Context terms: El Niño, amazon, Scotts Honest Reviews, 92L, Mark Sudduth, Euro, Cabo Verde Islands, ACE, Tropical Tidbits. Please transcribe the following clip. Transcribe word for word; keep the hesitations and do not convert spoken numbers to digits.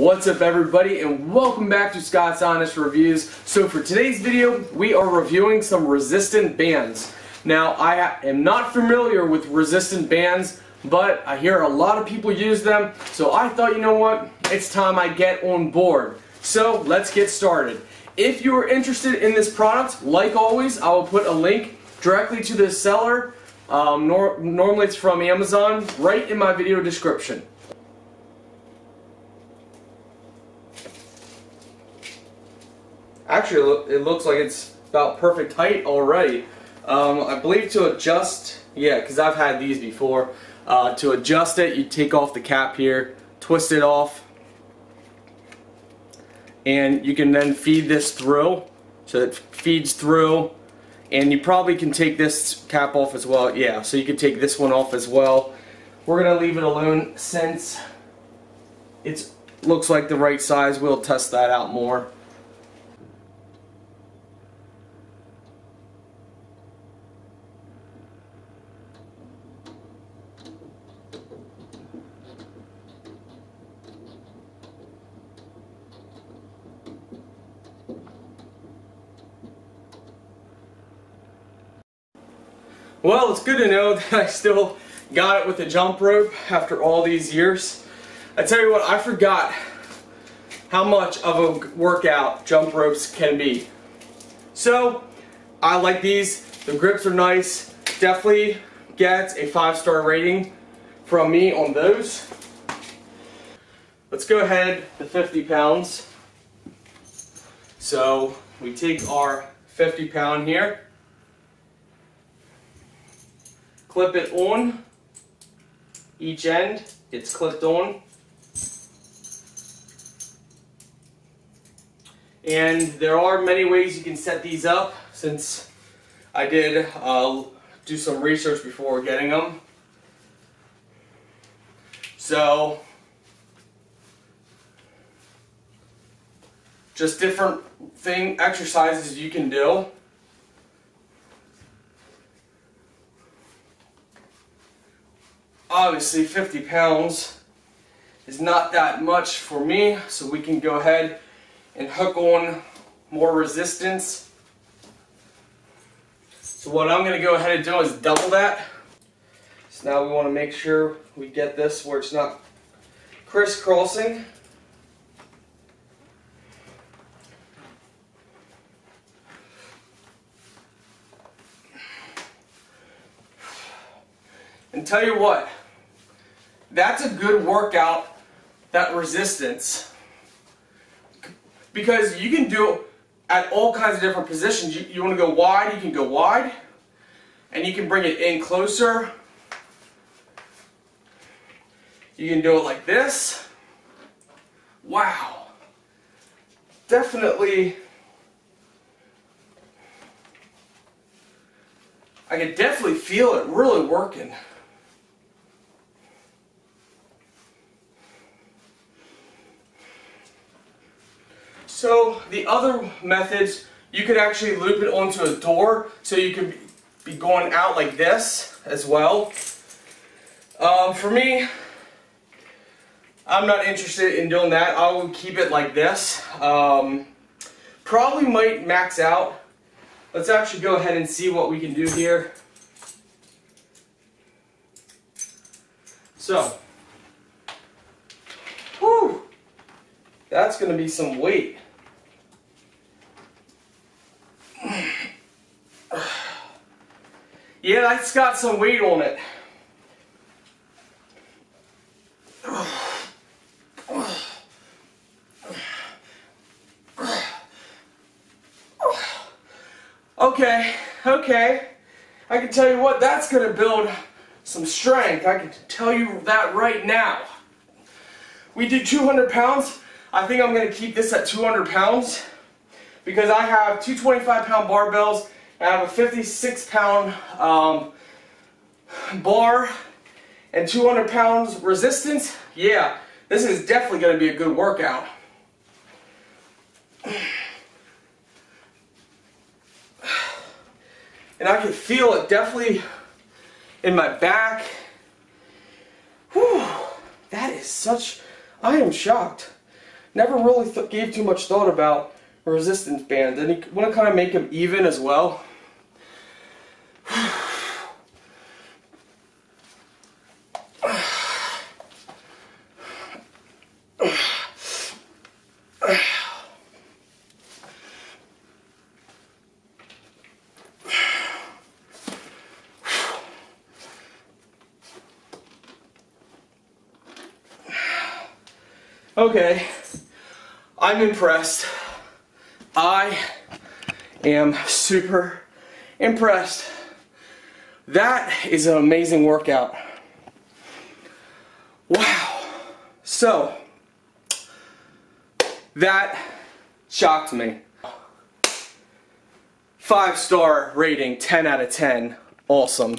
What's up, everybody, and welcome back to Scott's Honest Reviews. So for today's video, we are reviewing some resistant bands. Now, I am not familiar with resistant bands, but I hear a lot of people use them, so I thought, you know what, it's time I get on board. So let's get started. If you are interested in this product, like always, I will put a link directly to the seller, um, nor normally it's from Amazon, right in my video description. Actually, it looks like it's about perfect height already. Um, I believe to adjust, yeah, because I've had these before. Uh, to adjust it, you take off the cap here, twist it off, and you can then feed this through, so it feeds through. And you probably can take this cap off as well. Yeah, so you can take this one off as well. We're gonna leave it alone since it looks like the right size. We'll test that out more. Well, it's good to know that I still got it with a jump rope after all these years. I tell you what, I forgot how much of a workout jump ropes can be. So, I like these. The grips are nice. Definitely gets a five-star rating from me on those. Let's go ahead to fifty pounds. So, we take our fifty pound here. Clip it on, each end gets clipped on, and there are many ways you can set these up. Since I did uh, do some research before getting them, so just different thing exercises you can do. Obviously, fifty pounds is not that much for me, so we can go ahead and hook on more resistance. So what I'm going to go ahead and do is double that. So now we want to make sure we get this where it's not crisscrossing. And tell you what, that's a good workout, that resistance, because you can do it at all kinds of different positions. You, you want to go wide, you can go wide, and you can bring it in closer. You can do it like this. Wow. Definitely, I can definitely feel it really working. So the other methods, you could actually loop it onto a door, so you could be going out like this as well. Um, for me, I'm not interested in doing that. I will keep it like this. Um, probably might max out. Let's actually go ahead and see what we can do here. So, whew, that's going to be some weight. Yeah, that's got some weight on it. Okay, okay. I can tell you what, that's gonna build some strength. I can tell you that right now. We did two hundred pounds. I think I'm gonna keep this at two hundred pounds, because I have two twenty-five pound barbells and I have a fifty-six pound um, bar and two hundred pounds resistance. Yeah, this is definitely gonna be a good workout. And I can feel it definitely in my back. Whew, that is such, I am shocked. never really th gave too much thought about a resistance band, and you want to kind of make them even as well. Okay, I'm impressed. I am super impressed. That is an amazing workout. Wow. So, that shocked me. Five star rating, ten out of ten. Awesome.